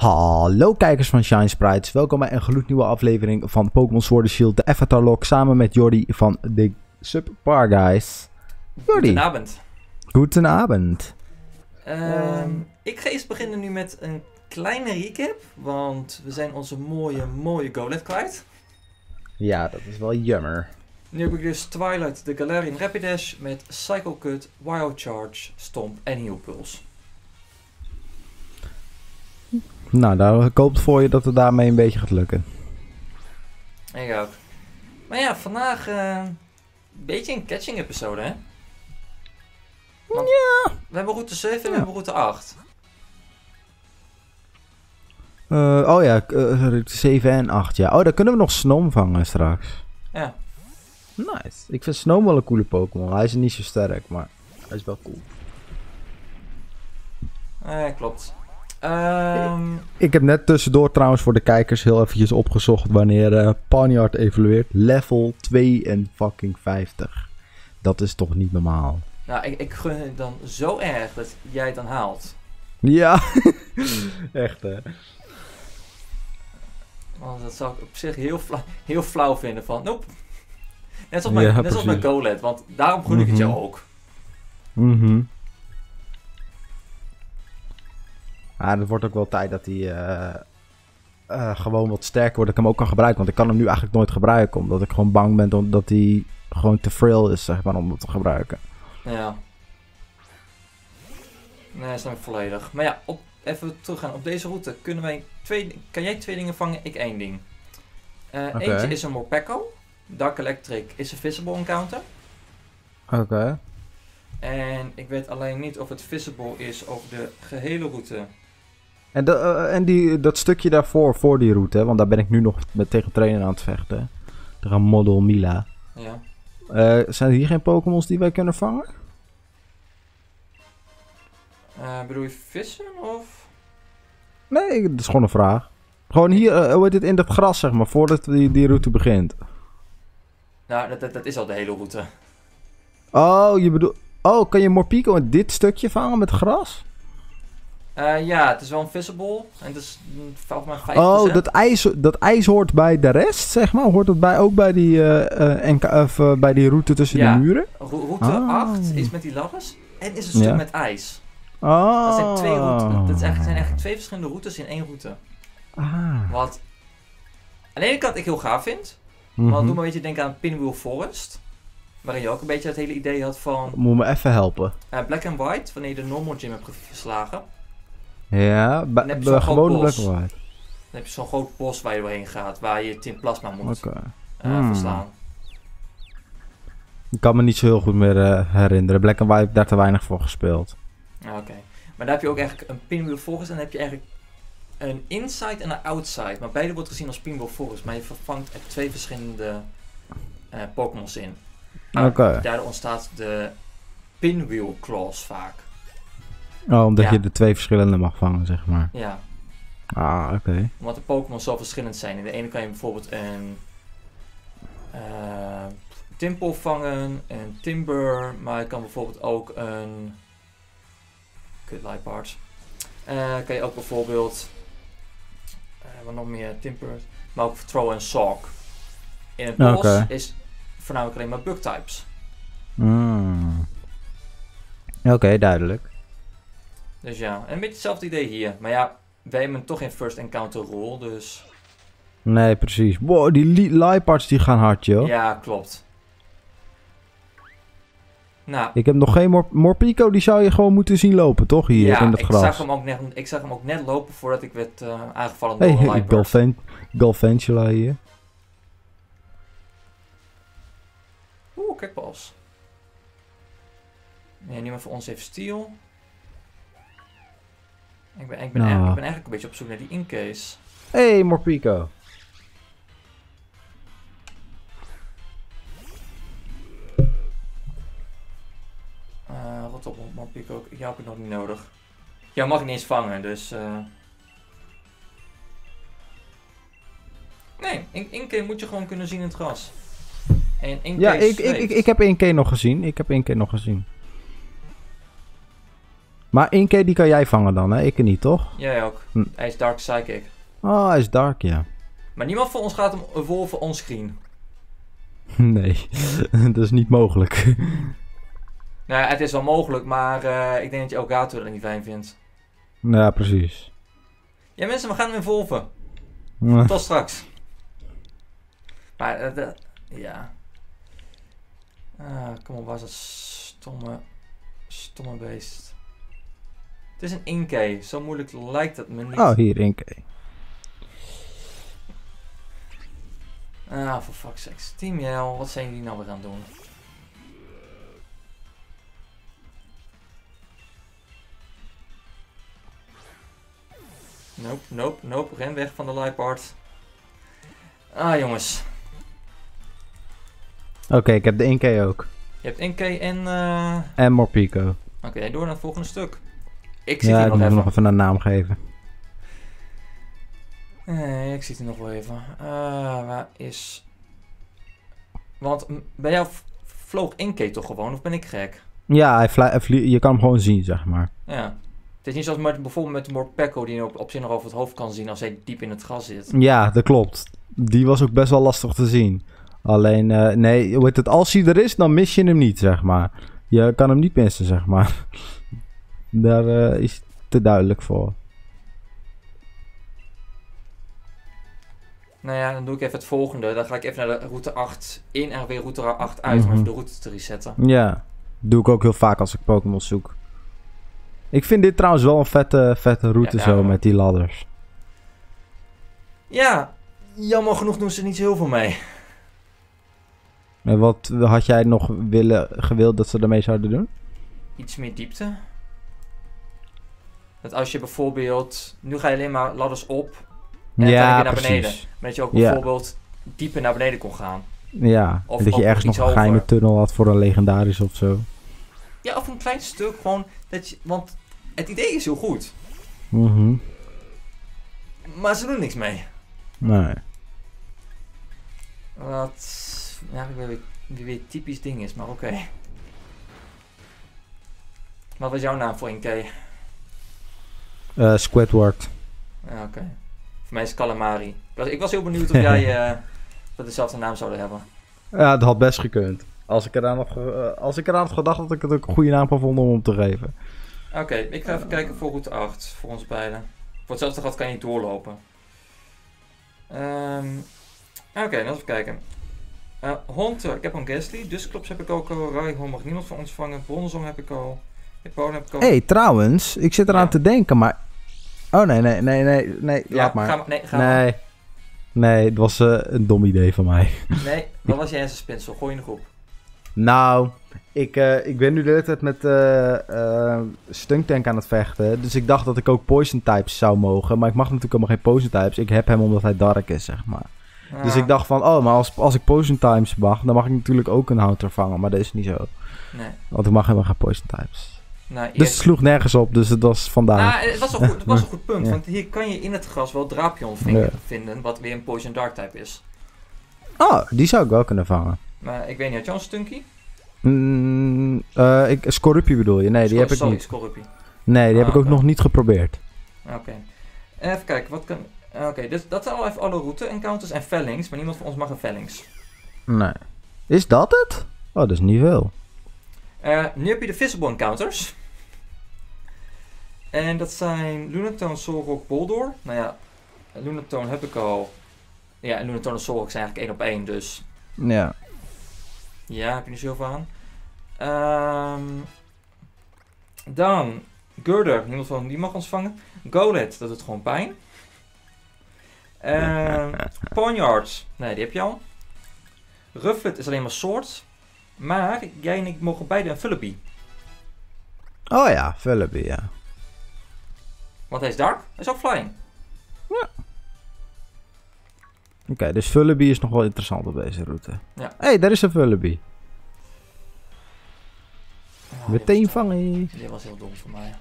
Hallo kijkers van ShineSprites, welkom bij een gloednieuwe aflevering van Pokémon Sword and Shield, de Avatar Lock, samen met Jordi van de Subpar Guys. Jordi. Goedenavond. Goedenavond. Ik ga eerst beginnen nu met een kleine recap, want we zijn onze mooie Golett kwijt. Ja, dat is wel jammer. Nu heb ik dus Twilight, de Galarian Rapidash met Cycle Cut, Wild Charge, Stomp en Heelpuls. Nou, daar koopt voor je dat het daarmee een beetje gaat lukken. Ik ook. Maar ja, vandaag een beetje een catching episode, hè? Want ja. We hebben route 7 en we hebben route 8. Route 7 en 8, ja. Oh, daar kunnen we nog Snom vangen straks. Ja. Nice. Ik vind Snom wel een coole Pokémon. Hij is niet zo sterk, maar hij is wel cool. Klopt. Ik heb net tussendoor trouwens voor de kijkers heel eventjes opgezocht wanneer Panyard evolueert. Level 52. Dat is toch niet normaal. Nou, ik gun het dan zo erg dat jij het dan haalt. Ja, echt hè. Want dat zou ik op zich heel flauw vinden van, nope. Net als mijn Golett, want daarom gun ik het jou ook. Maar het wordt ook wel tijd dat hij gewoon wat sterker wordt. Dat ik hem ook kan gebruiken. Want ik kan hem nu eigenlijk nooit gebruiken. Omdat ik gewoon bang ben omdat hij gewoon te frail is, zeg maar, om het te gebruiken. Ja. Nee, dat snap ik volledig. Maar ja, even teruggaan. Op deze route kunnen wij kan jij twee dingen vangen, ik één ding. Eentje is een Morpeko. Dark Electric is een Visible Encounter. Oké. En ik weet alleen niet of het Visible is over de gehele route. En, dat stukje daarvoor, voor die route, hè, want daar ben ik nu nog tegen trainen aan het vechten. Tegen Model Mila. Ja. Zijn er hier geen Pokémons die wij kunnen vangen? Bedoel je vissen of? Nee, dat is gewoon een vraag. Gewoon hier, hoe heet het, in dat gras zeg maar, voordat die route begint. Nou, dat is al de hele route. Oh, je bedoelt... Oh, kan je Morpeko in dit stukje vangen met gras? Ja, het is wel een visible. En het is volgens mij 5%. Oh, dat ijs hoort bij de rest, zeg maar? Hoort het ook bij die, bij die route tussen de muren? Route 8 is met die ladders en is een stuk met ijs. Oh. Dat zijn twee routes. Zijn eigenlijk twee verschillende routes in één route. Ah. Wat aan de ene kant ik heel gaaf vind. Want doe maar een beetje denken aan Pinwheel Forest. Waarin je ook een beetje het hele idee had van... Moet me even helpen. Black and White, wanneer je de normal gym hebt geslagen. Ja, bij gewone Black and White. Dan heb je zo'n groot bos waar je doorheen gaat, waar je Team Plasma moet verslaan. Ik kan me niet zo heel goed meer herinneren. Black and White heb daar te weinig voor gespeeld. Oké. Maar daar heb je ook eigenlijk een Pinwheel Forest en dan heb je eigenlijk een inside en een outside. Maar beide wordt gezien als Pinwheel Forest, maar je vervangt er twee verschillende Pokémon's in. Daardoor ontstaat de Pinwheel Clause vaak. Oh, omdat je de twee verschillende mag vangen, zeg maar. Ja. Ah, oké. Omdat de Pokémon zo verschillend zijn. In de ene kan je bijvoorbeeld een Timpel vangen, een Timber, maar je kan bijvoorbeeld ook een... Kutlijparts. Kan je ook bijvoorbeeld... wat nog meer? Timber. Maar ook Throw en Sock. In het bos is... voornamelijk alleen maar bugtypes. Oké, duidelijk. Dus ja, en een beetje hetzelfde idee hier. Maar ja, wij hebben toch geen first encounter rule, dus... Nee, precies. Wow, die Lieparts die gaan hard, joh. Ja, klopt. Nou... Ik heb nog geen Morpeko, die zou je gewoon moeten zien lopen, toch? Hier, in het gras. Ja, ik zag hem ook net lopen voordat ik werd aangevallen door een Liepart. Hey, Galvantula hier. Heelpuls. Nee, niemand voor ons heeft Steel. Ik ben eigenlijk een beetje op zoek naar die Inkays. Hey, Morpeko. Rot op, Morpeko. Jou heb ik nog niet nodig. Jou mag ik niet eens vangen, dus... Nee, Inkay moet je gewoon kunnen zien in het gras. En ja, ik heb Inkay nog gezien. Maar Inkay die kan jij vangen dan, hè? Ik niet, toch? Jij ook. Hm. Hij is Dark Psychic. Oh, hij is Dark, ja. Maar niemand van ons gaat hem evolven onscreen. Nee, dat is niet mogelijk. Nou ja, het is wel mogelijk, maar ik denk dat je Elgato er niet fijn vindt. Ja, precies. Ja, mensen, we gaan hem evolven. Ja. Tot straks. Maar, ja. Kom op, waar is dat stomme beest? Het is een Inkay, zo moeilijk lijkt dat me niet. Oh, hier, Inkay. Ah, voor fuck's sake. Team Yell, wat zijn jullie nou weer aan het doen? Nope, nope, nope. Ren weg van de Lightbart. Ah, jongens. Oké, ik heb de Inkay ook. Je hebt Inkay en Morpeko. Oké, door naar het volgende stuk. Ik zit hier nog even. Ik moet nog even een naam geven. Nee, ik zit hier nog wel even. Waar is... Want bij jou vloog Inkay toch gewoon? Of ben ik gek? Ja, je kan hem gewoon zien, zeg maar. Ja. Het is niet zoals met, bijvoorbeeld met Morpeko, die je op zich nog over het hoofd kan zien als hij diep in het gras zit. Ja, dat klopt. Die was ook best wel lastig te zien. Alleen, nee, hoe heet het? Als hij er is, dan mis je hem niet, zeg maar. Je kan hem niet missen, zeg maar. Daar is het te duidelijk voor. Nou ja, dan doe ik even het volgende. Dan ga ik even naar de route 8 in en weer route 8 uit, om even de route te resetten. Ja, doe ik ook heel vaak als ik Pokémon zoek. Ik vind dit trouwens wel een vette route, ja, zo met die ladders. Ja, jammer genoeg doen ze niet heel veel mee. En wat had jij nog gewild dat ze ermee zouden doen? Iets meer diepte. Dat als je bijvoorbeeld... Nu ga je alleen maar ladders op... En ja, naar beneden. Maar dat je ook bijvoorbeeld dieper naar beneden kon gaan. Ja, of dat je ergens nog een geheime tunnel had voor een legendarisch of zo. Ja, of een klein stuk gewoon. Dat je, want het idee is heel goed. Maar ze doen niks mee. Nee. Wat eigenlijk weer typisch ding is, maar oké. Wat was jouw naam voor Inkay? Squidward. Ja, oké. Voor mij is Calamari. Ik was heel benieuwd of jij dezelfde naam zouden hebben. Ja, dat had best gekund. Als ik eraan had, gedacht, had ik het ook een goede naam gevonden om hem te geven. Oké, ik ga even kijken voor route 8. Voor ons beiden. Voor hetzelfde gat kan je niet doorlopen. Oké, laten we even kijken. Hunter, ik heb een Gastly. Dusclops heb ik ook al. Raihorn mag niemand van ontvangen. Bronzong heb ik al. Hippolyta heb ik al. Hey, trouwens. Ik zit eraan te denken, maar... Oh, nee, ja, laat maar. Nee, het was een dom idee van mij. Nee, wat was jij eens een spinsel? Gooi in de groep. Nou, ik ben nu de hele tijd met Stuntank aan het vechten. Dus ik dacht dat ik ook Poison-types zou mogen. Maar ik mag natuurlijk helemaal geen Poison-types. Ik heb hem omdat hij dark is, zeg maar. Ja. Dus ik dacht van, oh, maar als ik Poison-types mag, dan mag ik natuurlijk ook een Hunter vangen. Maar dat is niet zo. Nee. Want ik mag helemaal geen Poison-types. Nou, eerst... Dus het sloeg nergens op, dus het was vandaag. Nou, het was een goed punt, want hier kan je in het gras wel Drapion vinden, wat weer een Poison Dark type is. Oh, die zou ik wel kunnen vangen. Maar ik weet niet, had je al een Stunky? Scorupie bedoel je? Nee, die heb ik niet. Scorupie. Nee, die heb ik ook nog niet geprobeerd. Oké. Even kijken, wat kan... dus dat zijn al even alle route encounters en Fallings, maar niemand van ons mag een Fallings. Nee. Is dat het? Oh, dat is niet veel. Nu heb je de visible encounters. En dat zijn Lunatone, Solrock, Boldor. Nou ja, Lunatone heb ik al. Ja, en Lunatone en Solrock zijn eigenlijk 1 op 1, dus... Ja. Ja, heb je niet zoveel aan. Dan, Gurder, niemand van die mag ons vangen. Golett, dat doet gewoon pijn. Panyard, nee, die heb je al. Rufflet is alleen maar soort. Maar jij en ik mogen beide een Vullaby. Oh ja, Vullaby, ja. Want hij is dark, hij is ook flying. Ja. Oké, dus Vullaby is nog wel interessant op deze route. Ja. Hé, daar is een Vullaby. Oh, meteen vangen. Dit was heel dom voor mij.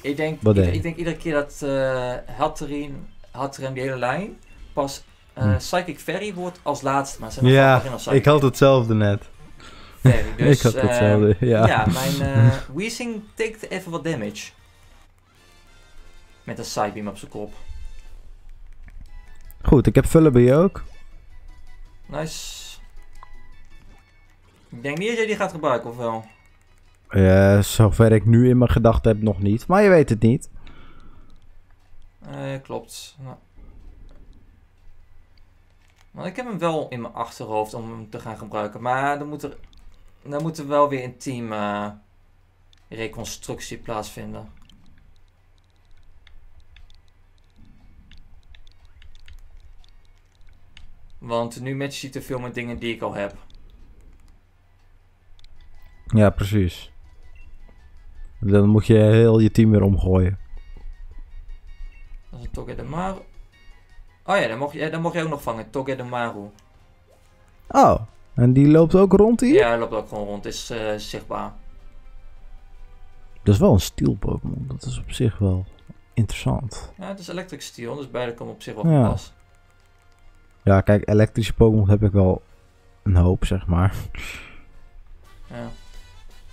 Ik denk iedere keer dat Hatterin die hele lijn pas... Psychic Fairy wordt als laatste, maar ze hebben nog in als Psychic. Ik had hetzelfde net. Fairy. Dus, ik had hetzelfde, ja. Ja, mijn Weezing tikt even wat damage. Met een sidebeam op zijn kop. Goed, ik heb Vullaby ook. Nice. Ik denk niet dat jij die gaat gebruiken, of wel? Zover ik nu in mijn gedachten heb, nog niet. Maar je weet het niet. Klopt. Nou. Maar ik heb hem wel in mijn achterhoofd om hem te gaan gebruiken. Maar dan moet er wel weer een team reconstructie plaatsvinden. Want nu matcht hij te veel met dingen die ik al heb. Ja, precies. Dan moet je heel je team weer omgooien. Dat is een Togedemaru. Oh ja, daar mocht je ook nog vangen. Togedemaru. Oh, en die loopt ook rond hier? Ja, hij loopt ook gewoon rond. Is zichtbaar. Dat is wel een steel Pokémon. Dat is op zich wel interessant. Ja, het is electric steel. Dus beide komen op zich wel van pas. Ja, kijk, elektrische Pokémon heb ik wel een hoop, zeg maar. Ja.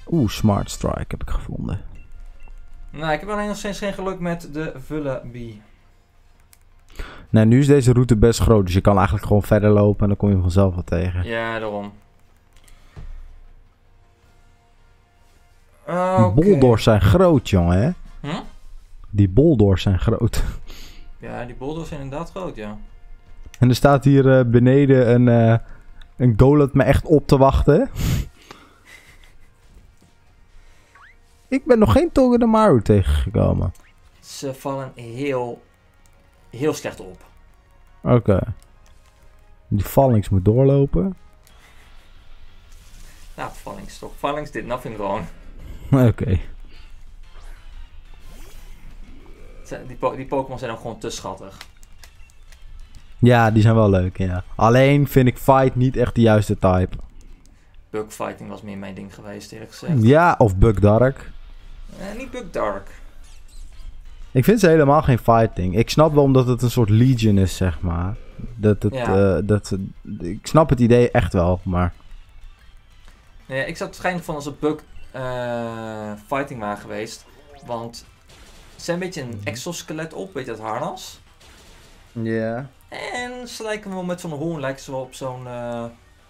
Oeh, Smart Strike heb ik gevonden. Nou, ik heb alleen nog steeds geen geluk met de Vullaby. Nou, nu is deze route best groot, dus je kan eigenlijk gewoon verder lopen en dan kom je vanzelf wel tegen. Ja, daarom. Okay. Die Boldors zijn groot, jongen, hè? Hm? Die Boldors zijn groot. Ja, die Boldors zijn inderdaad groot, ja. En er staat hier beneden een Golett me echt op te wachten. Ik ben nog geen Togedemaru tegengekomen. Ze vallen heel slecht op. Oké. Okay. Die Fallings moet doorlopen. Nou, Fallings toch. Fallings did nothing wrong. Oké. Okay. Die Pokémon zijn ook gewoon te schattig. Ja, die zijn wel leuk, ja. Alleen vind ik Fight niet echt de juiste type. Bugfighting was meer mijn ding geweest, eerlijk gezegd. Ja, of Bug Dark. Niet Bug Dark. Ik vind ze helemaal geen fighting. Ik snap wel omdat het een soort Legion is, zeg maar. Ik snap het idee echt wel, maar... Nee, ik zou het schijnlijk van als een Bug Fighting maar geweest. Want ze zijn een beetje een exoskelet op, weet je dat harnas? Ja. Yeah. En ze lijken wel met zo'n hoorn, lijken ze wel op zo'n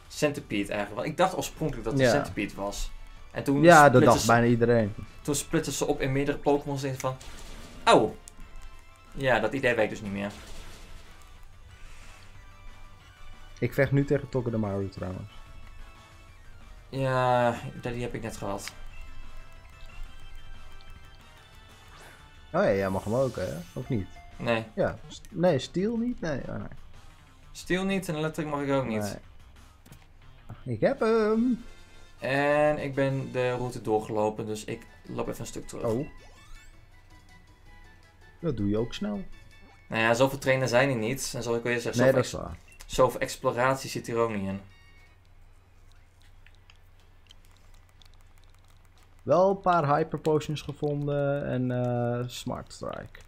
Centipede eigenlijk. Want ik dacht oorspronkelijk dat het een Centipede was. En toen dat dacht bijna iedereen. Toen splitsen ze op in meerdere Pokémon en van... Oh! Ja, dat idee werkt dus niet meer. Ik vecht nu tegen Togedemaru trouwens. Ja, die heb ik net gehad. Oh ja, jij mag hem ook, hè? Of niet? Nee. Ja, nee, Steel niet? Nee, oh, nee. Steel niet en Electric mag ik ook niet. Nee. Ik heb hem! En ik ben de route doorgelopen, dus ik loop even een stuk terug. Oh. Dat doe je ook snel. Nou ja, zoveel trainen zijn hier niet. En zoals ik al eerder zeg, dat is waar. Zoveel exploratie zit hier ook niet in. Wel een paar Hyper Potions gevonden en Smart Strike.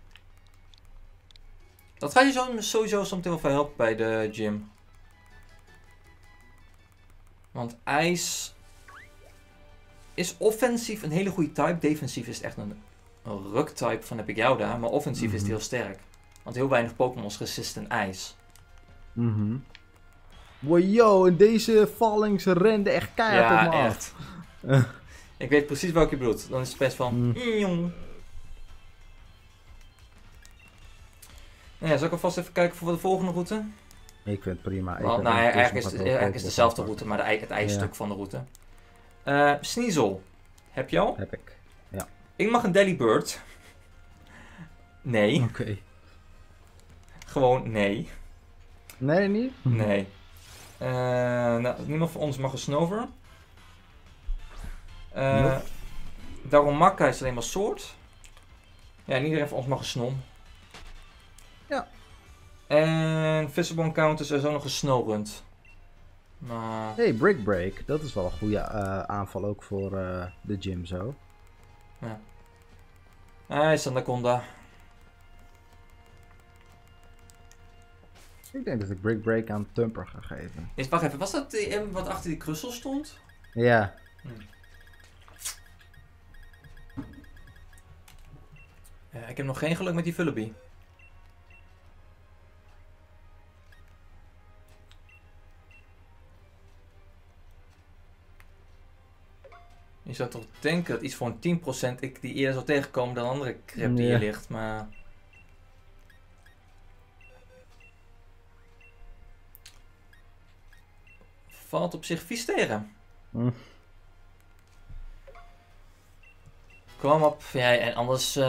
Dat gaat je sowieso soms heel veel helpen bij de gym. Want ijs is offensief een hele goede type. Defensief is echt een ruk-type van heb ik jou daar. Maar offensief is het heel sterk. Want heel weinig Pokémon's resisten ijs. Wow, en deze Fallings renden echt keihard op me af. Ik weet precies welke je bedoelt. Dan is het best van... Nou ja, zal ik alvast even kijken voor de volgende route? Ik vind het prima. Want, nou, eigenlijk is het dezelfde route, maar het ijsstuk van de route. Sneasel. Heb je al? Heb ik, ja. Ik mag een Delibird. Nee. Oké. Okay. Gewoon nee. Nee, niet? Nee. Nou, niemand van ons mag een Snover. Darumaka is alleen maar soort. Ja, en iedereen van ons mag een Snom. Ja. En Visserbon counters is ook nog een Snorunt. Maar... Hey, Brick Break. Dat is wel een goede aanval ook voor de gym zo. Ja. Hij is Anaconda. Ik denk dat ik Brick Break aan Tumper ga geven. Wacht even, was dat wat achter die krussel stond? Ja. Ik heb nog geen geluk met die Vullaby. Je zou toch denken dat iets voor een 10% ik die eerder zou tegenkomen dan andere crap die hier ligt, maar... Valt op zich vies tegen. Kom op, jij en anders...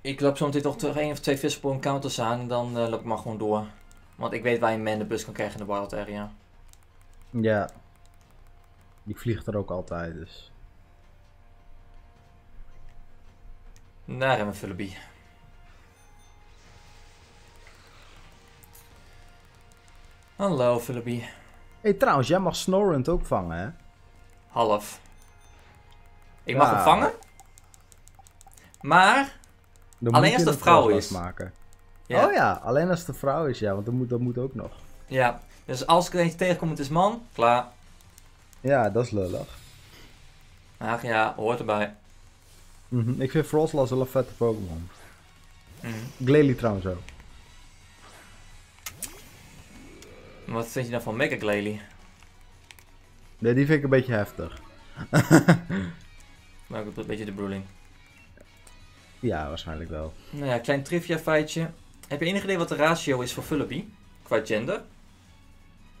Ik loop zo meteen toch terug 1 of 2 visible encounters aan en dan loop ik maar gewoon door. Want ik weet waar je een Mandibus kan krijgen in de wild area. Ja. Die vliegt er ook altijd, dus. Daar hebben we Vullaby. Hallo Vullaby. Hé, trouwens, jij mag Snorunt ook vangen, hè? Half. Ik mag hem vangen. Maar dan alleen als de vrouw is. Maken. Ja. Oh ja, alleen als de vrouw is, ja, want dat moet ook nog. Ja, dus als ik er eentje tegenkom, het is man, klaar. Ja, dat is lullig. Ach ja, hoort erbij. Ik vind Froslass wel een vette Pokémon. Glalie trouwens ook. Wat vind je dan van Mega Glalie? Nee, die vind ik een beetje heftig. Maar ook een beetje de bedoeling. Ja, waarschijnlijk wel. Nou ja, klein trivia feitje. Heb je enig idee wat de ratio is voor Vullaby? Qua gender?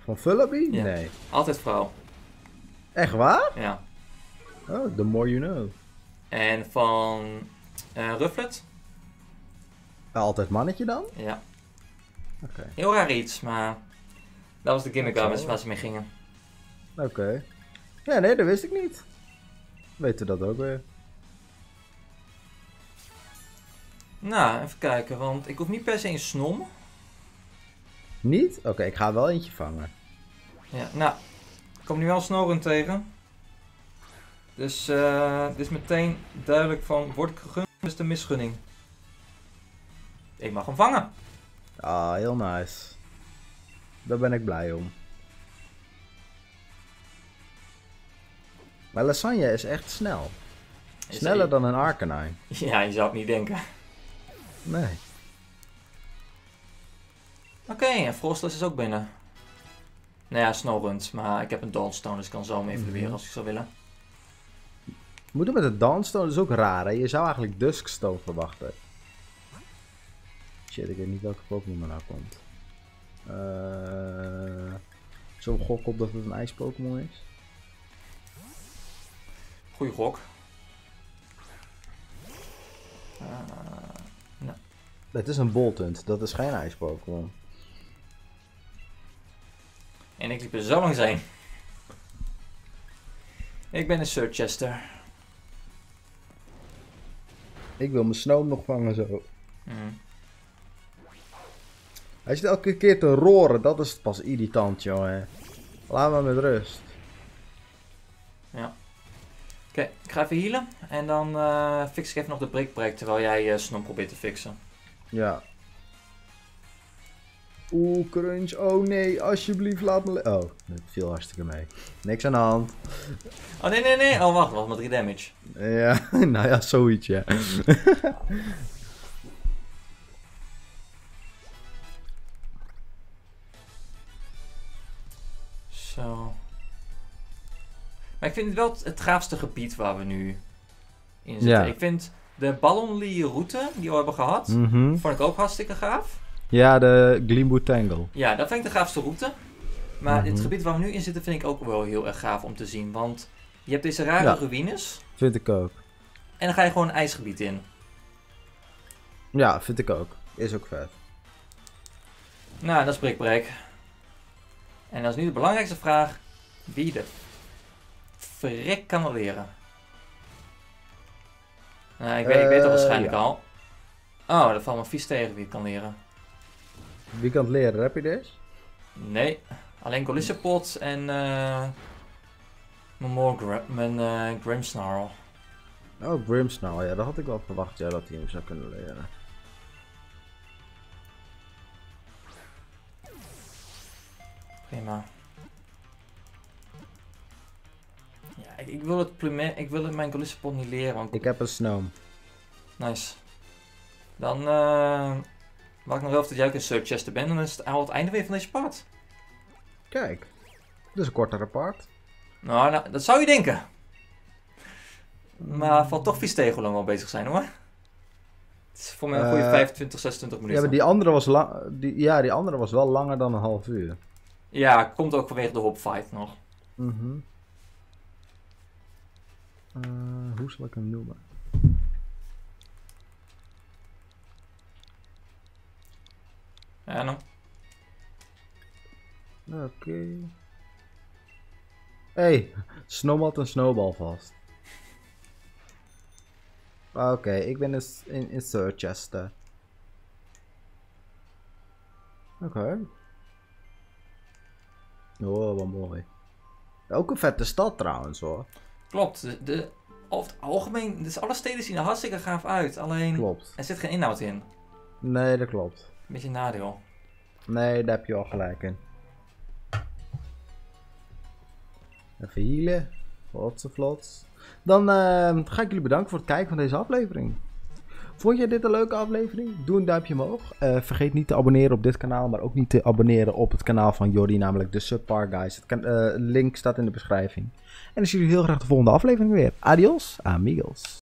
Van Vullaby? Ja. Nee. Altijd vrouw. Echt waar? Ja. Oh, the more you know. En van Rufflet? Altijd mannetje dan? Ja. Okay. Heel raar iets, maar dat was de gimmick waar ze mee gingen. Oké. Ja, nee, dat wist ik niet. Weten we dat ook weer. Nou, even kijken, want ik hoef niet per se een Snom. Niet? Oké, ik ga wel eentje vangen. Ja, nou... Ik kom nu wel Snorunt tegen. Dus het is meteen duidelijk van, wordt gegund, is de misgunning. Ik mag hem vangen. Ah, heel nice. Daar ben ik blij om. Maar Lasagne is echt snel. Sneller dan een Arcanine. Ja, je zou het niet denken. Nee. Oké, en Froslass is ook binnen. Nou ja, Snorunt, maar ik heb een Dawnstone, dus ik kan zo hem even weer als ik zou willen. Moeten met een Dawnstone, dat is ook raar, hè? Je zou eigenlijk Duskstone verwachten. Shit, ik weet niet welke Pokémon er nou komt. Zo'n gok op dat het een ijs-Pokémon is. Goeie gok. Nou. Het is een Boltund, dat is geen ijs-Pokémon. En ik liep er zo lang zijn. Ik ben een Circhester. Ik wil mijn Snom nog vangen zo. Hij zit elke keer te roeren, dat is pas irritant, jongen. Laat me met rust. Ja. Oké, ik ga even healen en dan fix ik even nog de Brick Break terwijl jij Snom probeert te fixen. Ja. Oeh, crunch. Oh nee, alsjeblieft laat me... Oh, dat viel hartstikke mee. Niks aan de hand. Oh nee, nee, nee. Oh, wacht, met 3 damage. Ja, nou ja, zoiets, ja. Zo. Maar ik vind het wel het gaafste gebied waar we nu in zitten. Ja. Ik vind de Ballonlee-route die we hebben gehad, vond ik ook hartstikke gaaf. Ja, de Gleamwood Tangle. Ja, dat vind ik de gaafste route. Maar dit gebied waar we nu in zitten vind ik ook wel heel erg gaaf om te zien. Want je hebt deze rare ruïnes. Vind ik ook. En dan ga je gewoon een ijsgebied in. Ja, vind ik ook. Is ook vet. Nou, dat is Brick Break. En dat is nu de belangrijkste vraag. Wie de frik kan wel leren? Nou, ik weet dat waarschijnlijk al. Oh, dat valt me vies tegen wie het kan leren. Wie kan het leren? Rapidash? Nee, alleen Golissapot en mijn Grimmsnarl. Oh, Grimmsnarl, ja, dat had ik wel verwacht, ja, dat hij hem zou kunnen leren. Prima. ik wil het plumet, ik wil mijn Golissipon niet leren. Want... Ik heb een Snom. Nice. Dan maak ik nog wel of dat jij ook een Circhester bent. En dan is het al het einde weer van deze part. Kijk, dat is een kortere part. Nou, nou dat zou je denken. Maar valt toch vies tegen hoe lang we al bezig zijn hoor. Het is voor mij een goede 25, 26 minuten. Ja, maar die andere was wel langer dan een half uur. Ja, komt ook vanwege de hopfight nog. Hoe zal ik hem noemen? Ja, nou. Oké. Hey, Snom had een snowbal vast. Oké, ik ben dus in Circhester. Oké. Oh, wat mooi. Ook een vette stad trouwens hoor. Klopt. Over het algemeen, dus alle steden zien er hartstikke gaaf uit. Alleen, klopt. Er zit geen inhoud in. Nee, dat klopt. Beetje een nadeel. Nee, daar heb je al gelijk in. Even healen. Vlots. Dan ga ik jullie bedanken voor het kijken van deze aflevering. Vond jij dit een leuke aflevering? Doe een duimpje omhoog. Vergeet niet te abonneren op dit kanaal, maar ook niet te abonneren op het kanaal van Jordi, namelijk de Subpar Guys. Link staat in de beschrijving. En dan zie ik jullie heel graag de volgende aflevering weer. Adios, amigos.